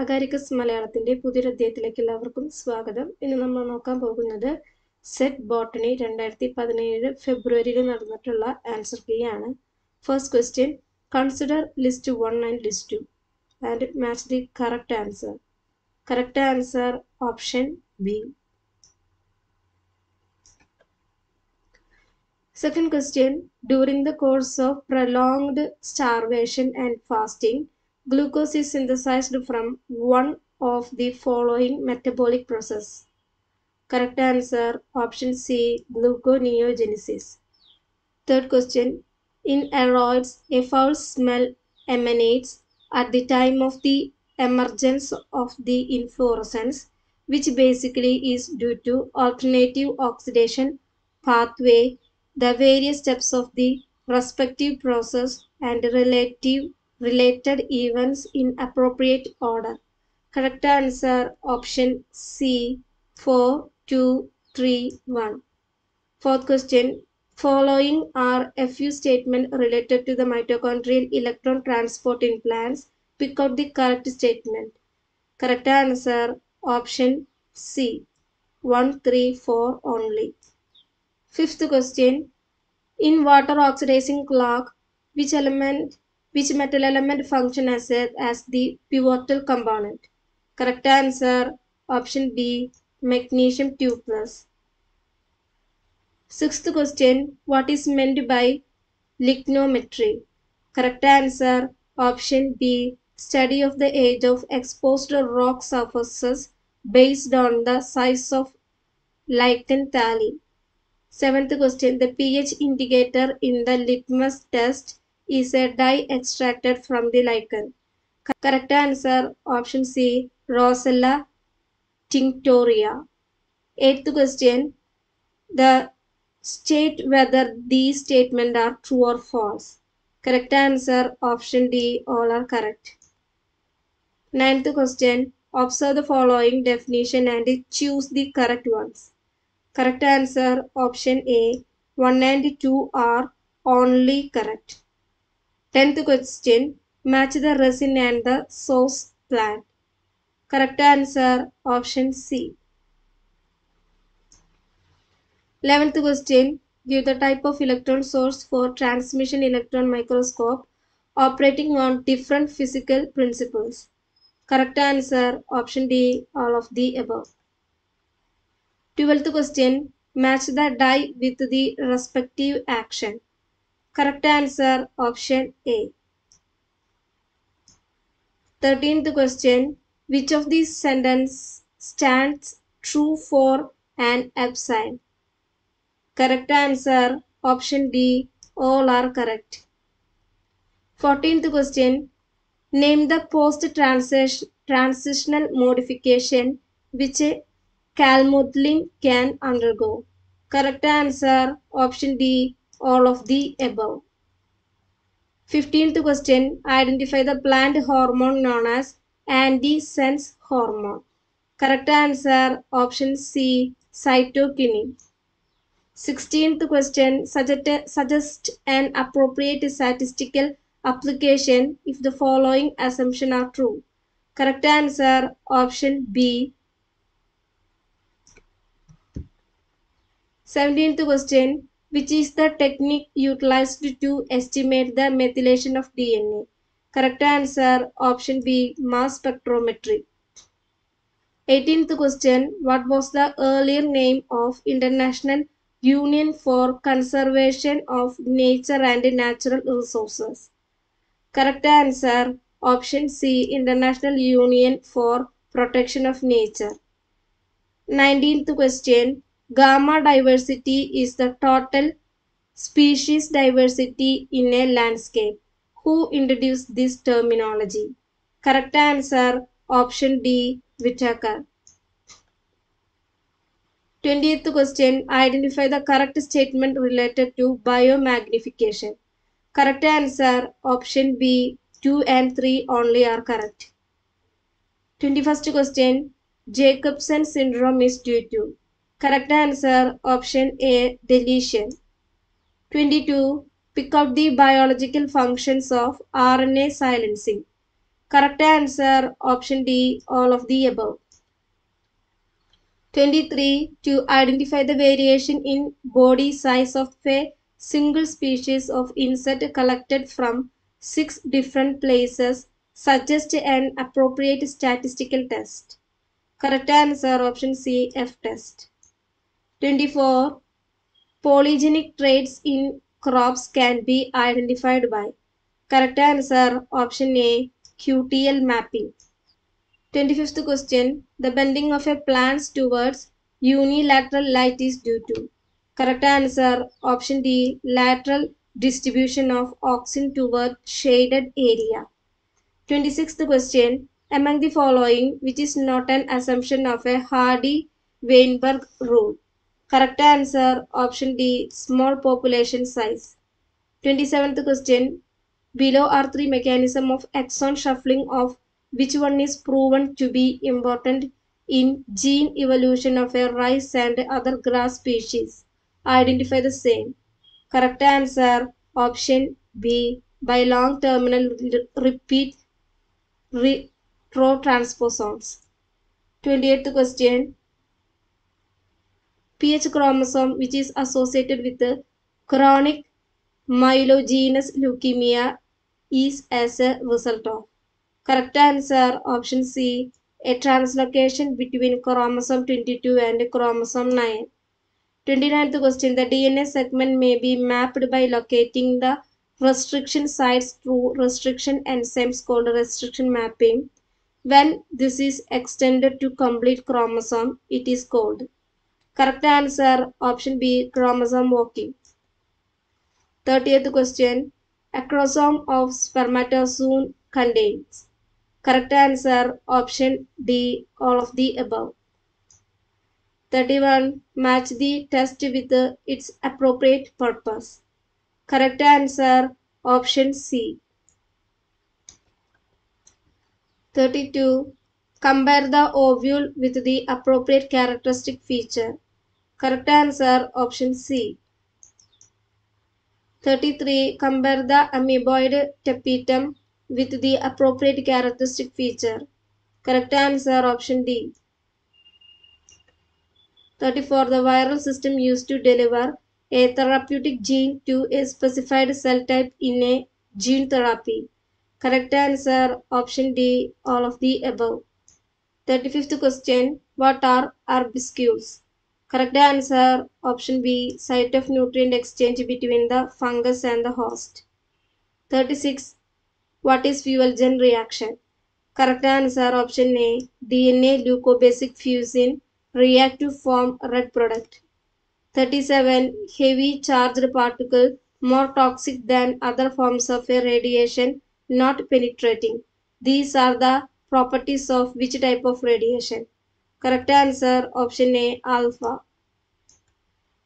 Agaricus malayatanle പുതിയൊരു അധ്യായത്തിലേക്ക് എല്ലാവർക്കും സ്വാഗതം. ഇന്ന് നമ്മൾ നോക്കാൻ പോകുന്നത് സെറ്റ് ബോട്ടണി 2017 ഫെബ്രുവരിയിൽ നടന്നിട്ടുള്ള ആൻസർ കീ ആണ്. First question, consider list 1 and list 2 and match the correct answer. Correct answer option B. Second question, during the course of prolonged starvation and fasting, glucose is synthesized from one of the following metabolic process. Correct answer option C, gluconeogenesis. Third question, in aeroids, a foul smell emanates at the time of the emergence of the inflorescence, which basically is due to alternative oxidation pathway, the various steps of the respective process and related events in appropriate order. Correct answer option C, 4, 2, 3, 1. Fourth question, following are a few statements related to the mitochondrial electron transport in plants. Pick out the correct statement. Correct answer option C, 1, 3, 4 only. Fifth question, in water oxidizing clock, which metal element function as the pivotal component? Correct answer option B, magnesium 2+. Sixth question, what is meant by lignometry? Correct answer option B, study of the age of exposed rock surfaces based on the size of lichen thalia. Seventh question, the pH indicator in the litmus test is a dye extracted from the lichen. Correct answer option C, Rosella tinctoria. Eighth question, the state whether these statements are true or false. Correct answer option D, all are correct. Ninth question, observe the following definition and choose the correct ones. Correct answer option A, 1 and 2 are only correct. 10th question, match the resin and the source plant. Correct answer option C. 11th question, give the type of electron source for transmission electron microscope operating on different physical principles. Correct answer option D, all of the above. 12th question, match the dye with the respective action. Correct answer option A. 13th question, which of these sentences stands true for an epsilon? Correct answer option D, all are correct. 14th question, name the post-transitional modification which a calmodulin can undergo. Correct answer option D, all of the above. 15th question, identify the plant hormone known as antisense hormone. Correct answer option C, cytokinin. 16th question, suggest an appropriate statistical application if the following assumptions are true. Correct answer option B. 17th question, which is the technique utilized to estimate the methylation of DNA? Correct answer option B, mass spectrometry. 18th question, what was the earlier name of International Union for Conservation of Nature and Natural Resources? Correct answer option C, International Union for Protection of Nature. 19th question, gamma diversity is the total species diversity in a landscape. Who introduced this terminology? Correct answer option D, Whitaker. 20th question, identify the correct statement related to biomagnification. Correct answer option B, 2 and 3 only are correct. 21st question, Jacobson syndrome is due to. Correct answer option A, deletion. 22. Pick out the biological functions of RNA silencing. Correct answer option D, all of the above. 23. To identify the variation in body size of a single species of insect collected from 6 different places, suggest an appropriate statistical test. Correct answer option C, F test. 24. Polygenic traits in crops can be identified by. Correct answer option A, QTL mapping. 25th question. The bending of a plant towards unilateral light is due to. Correct answer option D, lateral distribution of auxin toward shaded area. 26th question. Among the following, which is not an assumption of a Hardy-Weinberg rule? Correct answer option D, small population size. 27th question. Below are 3 mechanisms of exon shuffling of which one is proven to be important in gene evolution of a rice and other grass species. Identify the same. Correct answer option B, by long terminal repeat retrotransposons. 28th question. PH chromosome, which is associated with the chronic myelogenous leukemia, is as a result of. Correct answer option C, a translocation between chromosome 22 and chromosome 9. 29th question. The DNA segment may be mapped by locating the restriction sites through restriction enzymes called restriction mapping. When this is extended to complete chromosome, it is called. Correct answer option B, chromosome walking. 30th question. A chromosome of spermatozoon contains. Correct answer option D, all of the above. 31. Match the test with its appropriate purpose. Correct answer option C. 32. Compare the ovule with the appropriate characteristic feature. Correct answer option C. 33. Compare the amoeboid tapetum with the appropriate characteristic feature. Correct answer option D. 34. The viral system used to deliver a therapeutic gene to a specified cell type in a gene therapy. Correct answer option D, all of the above. 35th question. What are arbuscules? Correct answer option B, site of nutrient exchange between the fungus and the host. 36. What is fuel-gen reaction? Correct answer option A, DNA leucobasic fusion react to form red product. 37. Heavy charged particle more toxic than other forms of a radiation not penetrating. These are the properties of which type of radiation? Correct answer option A, alpha.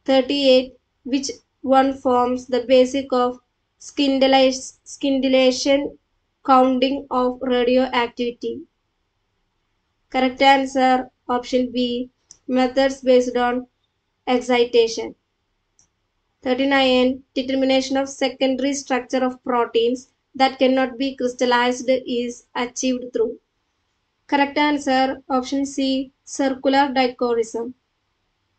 38. Which one forms the basic of scintillation counting of radioactivity? Correct answer option B, methods based on excitation. 39. Determination of secondary structure of proteins that cannot be crystallized is achieved through. Correct answer option C, circular dichorism.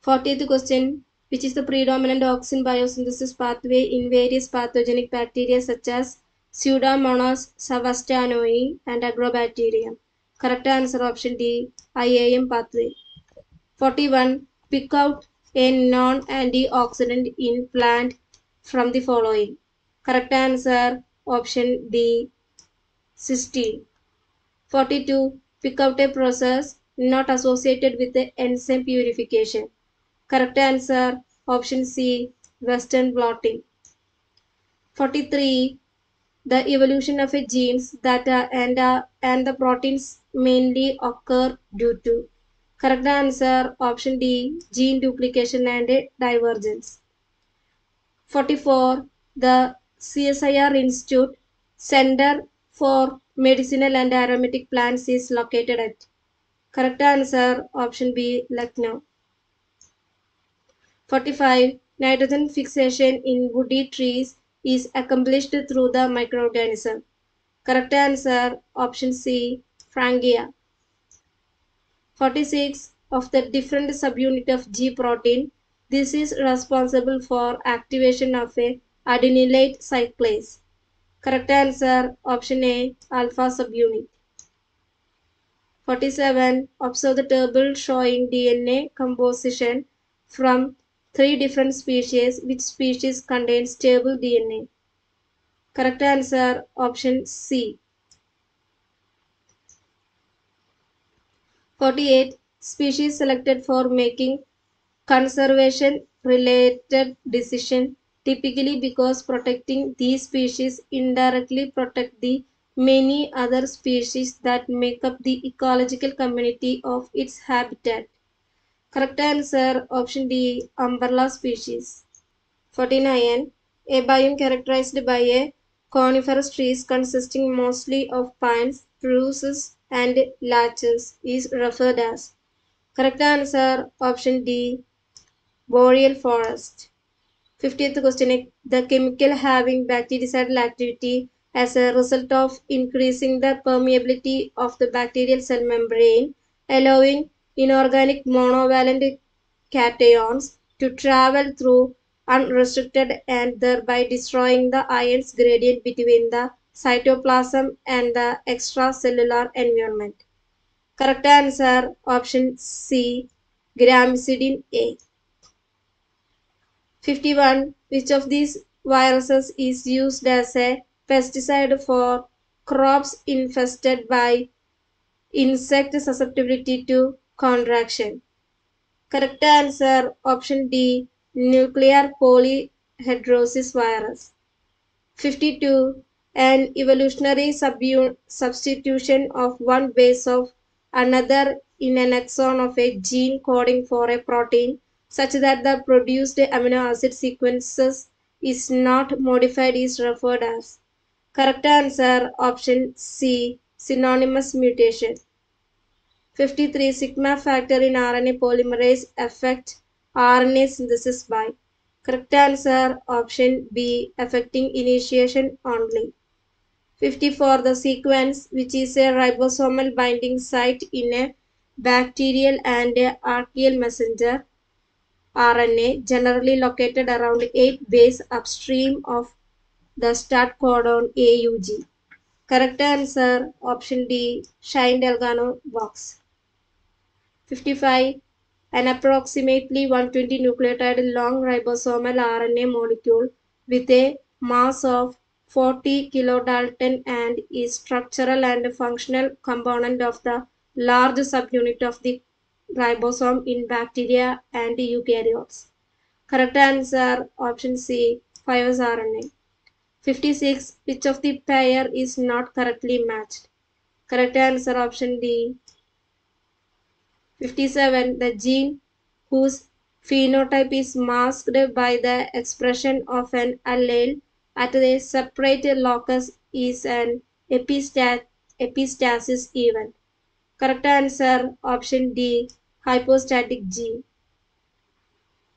40th question. Which is the predominant auxin biosynthesis pathway in various pathogenic bacteria such as Pseudomonas savastanoi and Agrobacterium? Correct answer option D, IAM pathway. 41. Pick out a non-antioxidant in plant from the following. Correct answer option D, cysteine. 42. Pick out a process not associated with the enzyme purification. Correct answer option C, western blotting. 43. The evolution of a genes that and the proteins mainly occur due to. Correct answer option D, gene duplication and divergence. 44. The CSIR Institute Center for Medicinal and Aromatic Plants is located at. Correct answer option B, Lucknow. 45. Nitrogen fixation in woody trees is accomplished through the microorganism. Correct answer option C, Phrangia. 46. Of the different subunit of G protein, this is responsible for activation of a adenylate cyclase. Correct answer option A, alpha subunit. 47. Observe the table showing DNA composition from 3 different species. Which species contains stable DNA? Correct answer option C. 48. Species selected for making conservation related decision, typically because protecting these species indirectly protect the many other species that make up the ecological community of its habitat. Correct answer option D, umbrella species. 49. A biome characterized by a coniferous trees consisting mostly of pines, spruces and larches is referred as. Correct answer option D, boreal forest. 50th question. The chemical having bactericidal activity as a result of increasing the permeability of the bacterial cell membrane, allowing inorganic monovalent cations to travel through unrestricted and thereby destroying the ions gradient between the cytoplasm and the extracellular environment. Correct answer option C, Gram-Cidin A. 51. Which of these viruses is used as a pesticide for crops infested by insect susceptibility to contraction? Correct answer option D, nuclear polyhedrosis virus. 52. An evolutionary substitution of one base of another in an exon of a gene coding for a protein such that the produced amino acid sequences is not modified is referred as. Correct answer option C, synonymous mutation. 53. Sigma factor in RNA polymerase affect RNA synthesis by. Correct answer option B, affecting initiation only. 54. The sequence, which is a ribosomal binding site in a bacterial and a archaeal messenger RNA, generally located around 8 base upstream of the start codon AUG. Correct answer option D, Shine Dalgarno box. 55. An approximately 120 nucleotide long ribosomal RNA molecule with a mass of 40 kilodalton and is structural and functional component of the large subunit of the ribosome in bacteria and eukaryotes. Correct answer option C, 5S RNA. 56. Which of the pair is not correctly matched? Correct answer option D. 57. The gene whose phenotype is masked by the expression of an allele at a separate locus is an epistasis event. Correct answer option D, hypostatic gene.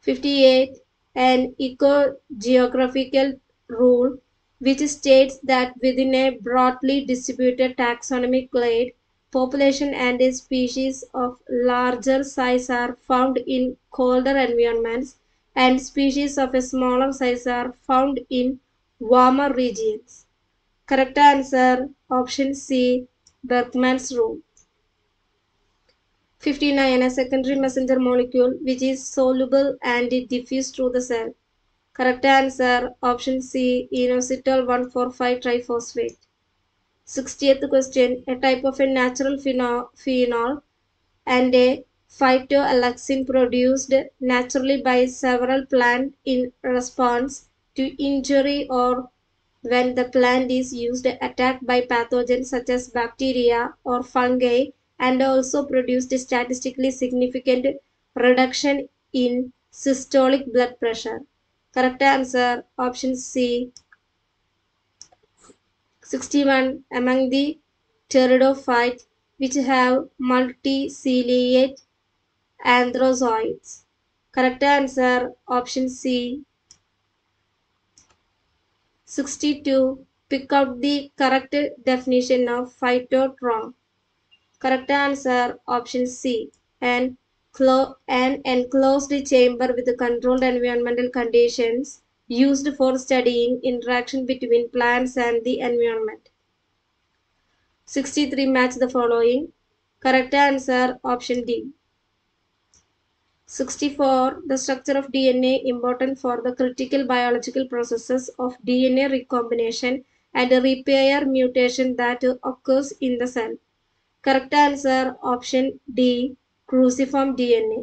58. An ecogeographical rule which states that within a broadly distributed taxonomic clade, population and a species of larger size are found in colder environments and species of a smaller size are found in warmer regions. Correct answer option C, Bergmann's rule. 59. A secondary messenger molecule which is soluble and diffused through the cell. Correct answer option C, Inositol-145-triphosphate. 60th question. A type of a natural phenol and a phytoalexin produced naturally by several plants in response to injury or when the plant is used attacked by pathogens such as bacteria or fungi, and also produced statistically significant reduction in systolic blood pressure. Correct answer option C. 61. Among the pteridophytes which have multiciliate anthrozoids. Correct answer option C. 62. pick out the correct definition of phytotron. Correct answer option C. An enclosed chamber with controlled environmental conditions used for studying interaction between plants and the environment. 63. Match the following. Correct answer option D. 64. The structure of DNA important for the critical biological processes of DNA recombination and repair mutation that occurs in the cell. Correct answer option D. Cruciform DNA.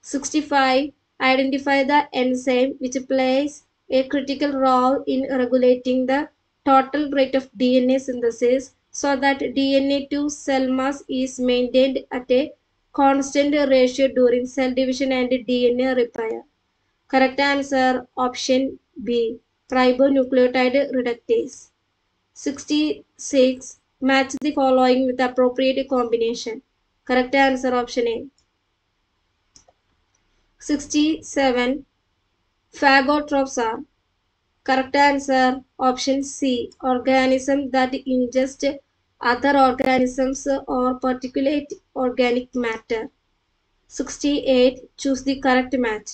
65. Identify the enzyme which plays a critical role in regulating the total rate of DNA synthesis so that DNA to cell mass is maintained at a constant ratio during cell division and DNA repair. Correct answer option B. Tribonucleotide reductase. 66. Match the following with appropriate combination. Correct answer option A. 67. Phagotrophs are. Correct answer option C. Organism that ingest other organisms or particulate organic matter. 68. Choose the correct match.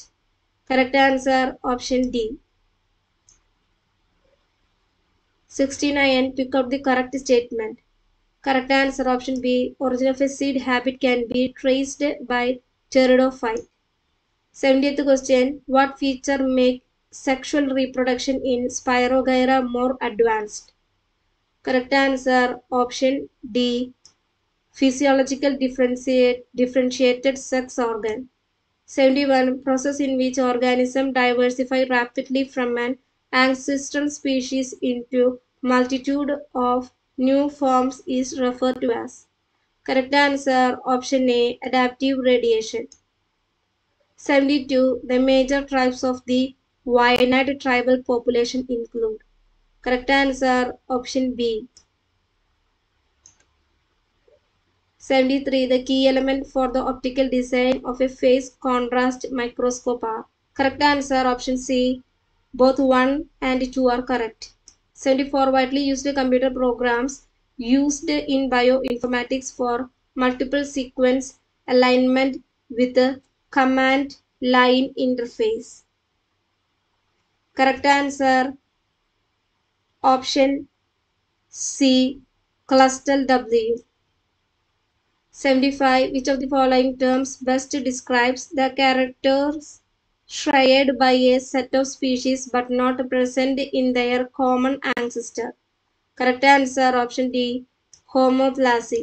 Correct answer option D. 69. Pick out the correct statement. Correct answer option B. Origin of a seed habit can be traced by pteridophyte. 70th question. What feature makes sexual reproduction in Spirogyra more advanced? Correct answer option D. Physiological differentiated sex organ. 71. Process in which organisms diversify rapidly from an ancestral species into multitude of new forms is referred to as. Correct answer option A. Adaptive radiation. 72. The major tribes of the Wayanad tribal population include. Correct answer option B. 73. The key element for the optical design of a phase contrast microscope are. Correct answer option C. Both 1 and 2 are correct. 74. Widely used computer programs used in bioinformatics for multiple sequence alignment with a command line interface. Correct answer option C. ClustalW. 75. Which of the following terms best describes the characters shared by a set of species but not present in their common ancestor? Correct answer option D. Homoplasy.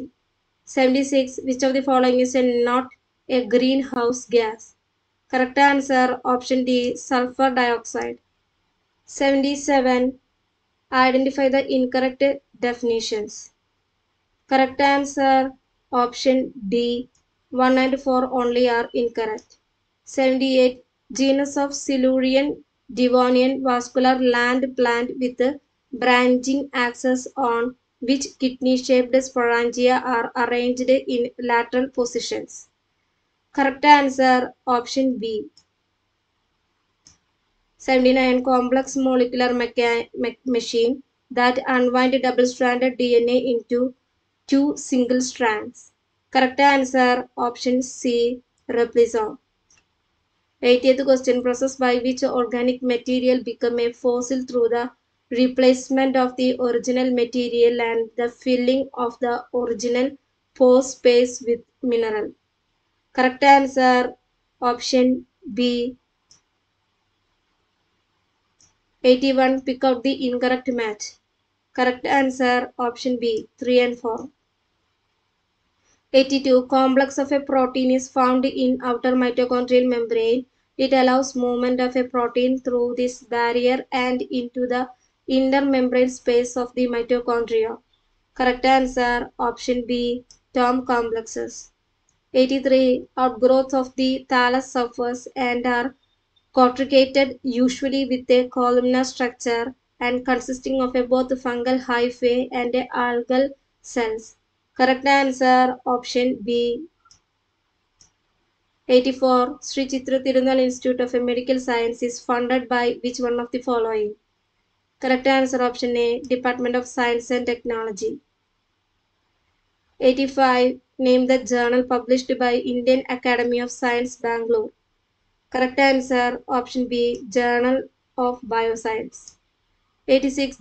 76. Which of the following is not a greenhouse gas? Correct answer option D. Sulfur dioxide. 77. Identify the incorrect definitions. Correct answer option D. 1 and 4 only are incorrect. 78. Genus of Silurian Devonian vascular land plant with a branching axis on which kidney-shaped Pseudomonas are arranged in lateral positions. Correct answer option B. 79. Complex molecular machine that unwind double-stranded DNA into two single strands. Correct answer option C. Replisome. 80th question. Process by which organic material become a fossil through the replacement of the original material and the filling of the original pore space with mineral. Correct answer option B. 81. Pick out the incorrect match. Correct answer option B. 3 and 4. 82. Complex of a protein is found in outer mitochondrial membrane. It allows movement of a protein through this barrier and into the inner membrane space of the mitochondria. Correct answer option B. Tom complexes. 83. Outgrowth of the thallus suffers and are corrugated, usually with a columnar structure and consisting of both fungal hyphae and algal cells. Correct answer option B. 84. Sri Chitra Tirunal Institute of Medical Sciences is funded by which one of the following? Correct answer option A, Department of Science and Technology. 85. Name the journal published by Indian Academy of Science, Bangalore. Correct answer option B, Journal of Bioscience. 86.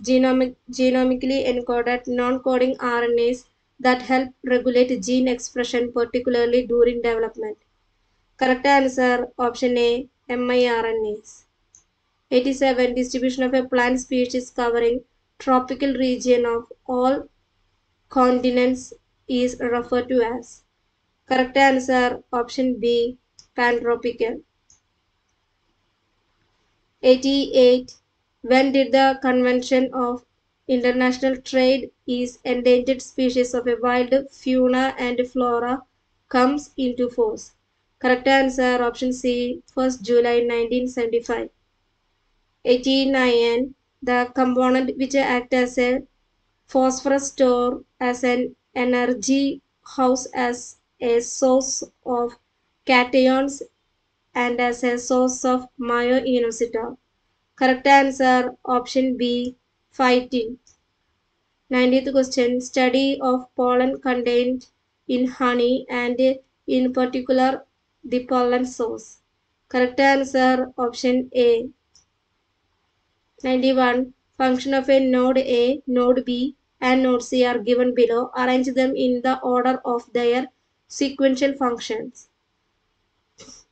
Genomically encoded non-coding RNAs that help regulate gene expression, particularly during development. Correct answer option A, miRNAs. 87. Distribution of a plant species covering tropical region of all continents is referred to as. Correct answer option B, pantropical. 88. When did the Convention of International Trade is Endangered Species of a Wild Fauna and Flora comes into force? Correct answer option C, 1st July 1975. 89. The component which acts as a phosphorus store, as an energy house, as a source of cations, and as a source of myo-inositol. Correct answer option B, phytin. 90th question. Study of pollen contained in honey and in particular the pollen source. Correct answer option A. 91. Function of a node A, node B and node C are given below. Arrange them in the order of their sequential functions.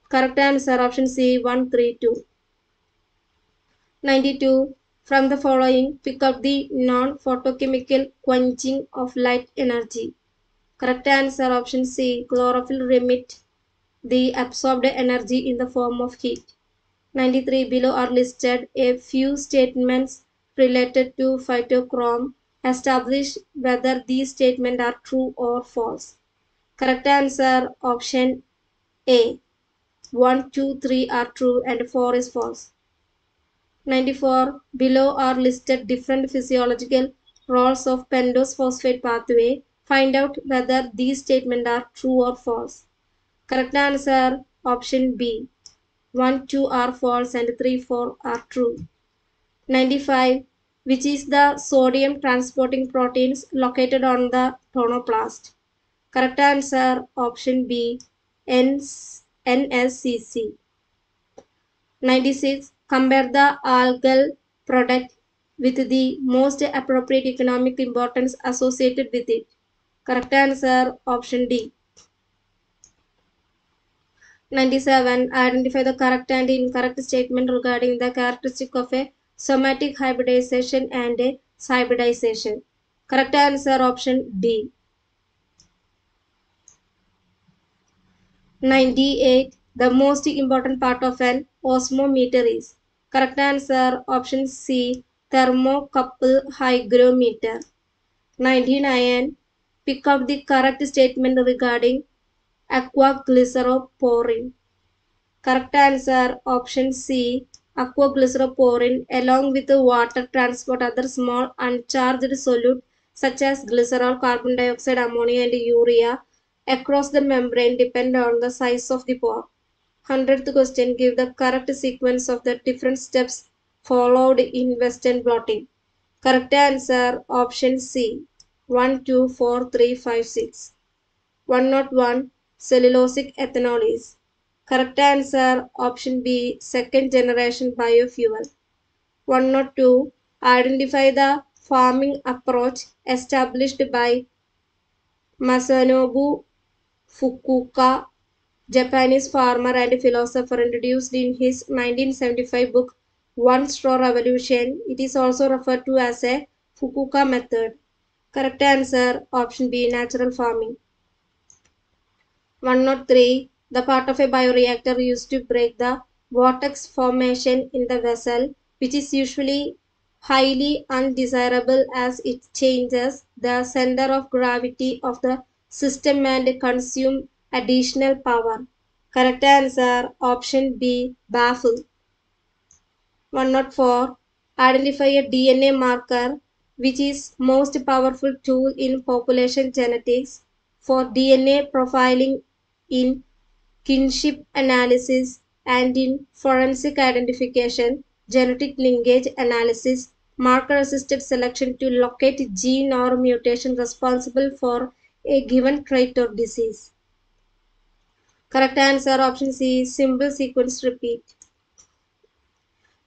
Correct answer option C, 1, 3, 2. 92. From the following, pick up the non-photochemical quenching of light energy. Correct answer option C, chlorophyll remit the absorbed energy in the form of heat. 93. Below are listed a few statements related to phytochrome. Establish whether these statements are true or false. Correct answer option A, 1, 2, 3 are true and 4 is false. 94. Below are listed different physiological roles of pentose phosphate pathway. Find out whether these statements are true or false. Correct answer option B, 1, 2 are false and 3, 4 are true. 95. Which is the sodium transporting proteins located on the tonoplast? Correct answer option B, NSCC. 96. Compare the algal product with the most appropriate economic importance associated with it. Correct answer option D. 97. Identify the correct and incorrect statement regarding the characteristic of a somatic hybridization and a hybridization. Correct answer option D. 98. The most important part of an osmometer is. Correct answer option C, thermocouple hygrometer. 99. Pick up the correct statement regarding aquaglyceroporin. Correct answer option C, aquaglyceroporin along with water transport other small uncharged solute such as glycerol, carbon dioxide, ammonia and urea across the membrane depend on the size of the pore. 100th question. Give the correct sequence of the different steps followed in Western blotting. Correct answer option C, 1, 2, 4, 3, 5, 6. 101. Cellulosic ethanol is. Correct answer option B, second generation biofuel. 102. Identify the farming approach established by Masanobu Fukuoka, Japanese farmer and philosopher, introduced in his 1975 book One Straw Revolution. It is also referred to as a Fukuoka method. Correct answer option B, natural farming. 103. The part of a bioreactor used to break the vortex formation in the vessel, which is usually highly undesirable as it changes the center of gravity of the system and consumes additional power. Correct answer option B, baffle. 104. Identify a DNA marker which is most powerful tool in population genetics for DNA profiling, in kinship analysis and in forensic identification, genetic linkage analysis, marker-assisted selection to locate gene or mutation responsible for a given trait or disease. Correct answer option C, simple sequence repeat.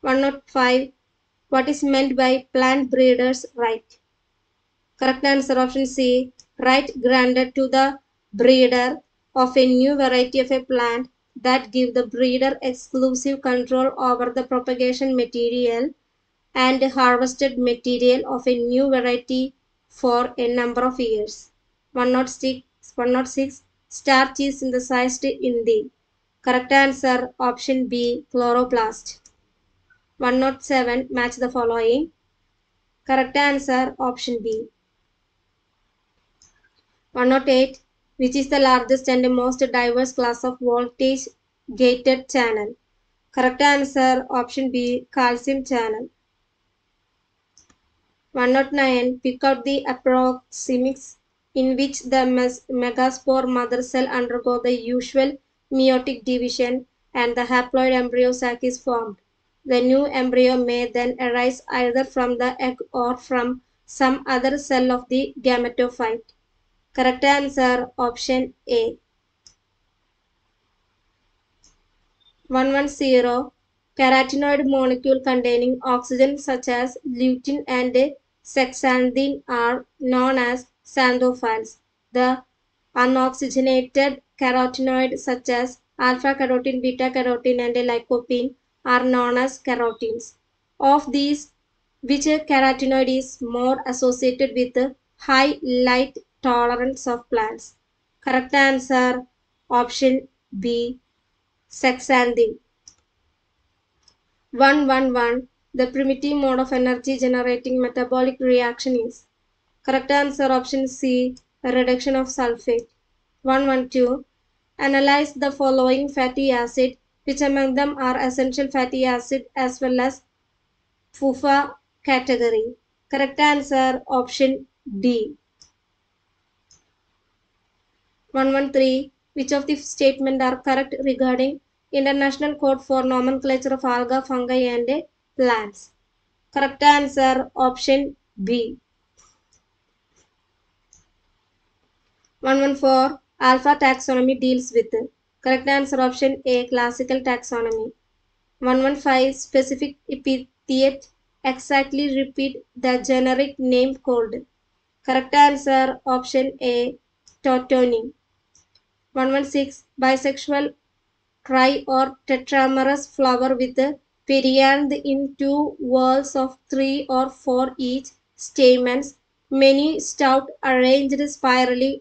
105. What is meant by plant breeders' right? Correct answer option C, right granted to the breeder of a new variety of a plant that give the breeder exclusive control over the propagation material and harvested material of a new variety for a number of years. 106. Starch is synthesized in the correct answer option B, chloroplast. 107. Match the following. Correct answer option B. 108. Which is the largest and most diverse class of voltage gated channel? Correct answer option B, calcium channel. 109. Pick out the approximix in which the megaspore mother cell undergo the usual meiotic division and the haploid embryo sac is formed. The new embryo may then arise either from the egg or from some other cell of the gametophyte. Correct answer option A. 110. Carotenoid molecule containing oxygen such as lutein and sexanthine are known as xanthophiles. The unoxygenated carotenoids such as alpha carotene, beta carotene and lycopene are known as carotenes. Of these, which carotenoid is more associated with high light tolerance of plants? Correct answer option B, sexanthine. 111. The primitive mode of energy generating metabolic reaction is? Correct answer option C, reduction of sulfate. 112. Analyze the following fatty acid, which among them are essential fatty acid as well as FUFA category. Correct answer option D. 113. Which of the statements are correct regarding International Code for Nomenclature of Alga, Fungi and Plants? Correct answer option B. 114. Alpha taxonomy deals with. Correct answer option A, classical taxonomy. 115. Specific epithet exactly repeat the generic name called. Correct answer option A, tautonymy. 116. Bisexual tri or tetramerous flower with perianth in two whorls of 3 or 4 each stamens, many stout, arranged spirally,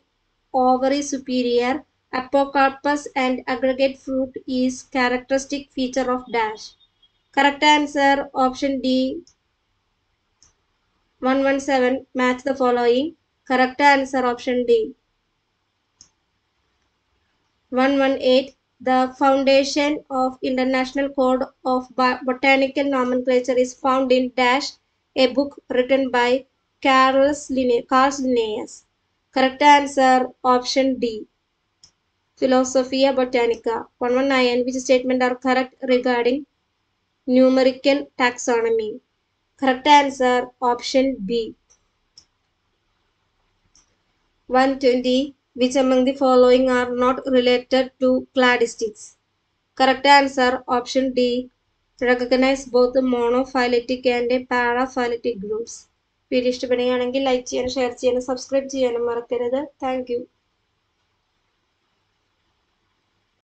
ovary superior, apocarpus and aggregate fruit is characteristic feature of dash. Correct answer option D. 117. Match the following. Correct answer option D. 118. The foundation of International Code of Botanical Nomenclature is found in dash, a book written by Carolus Linnaeus. Correct answer option D, Philosophia Botanica. 119. Which statement are correct regarding numerical taxonomy? Correct answer option B. 120. Which among the following are not related to cladistics? Correct answer option D, recognize both the monophyletic and paraphyletic groups. Video like, share, subscribe. Thank you.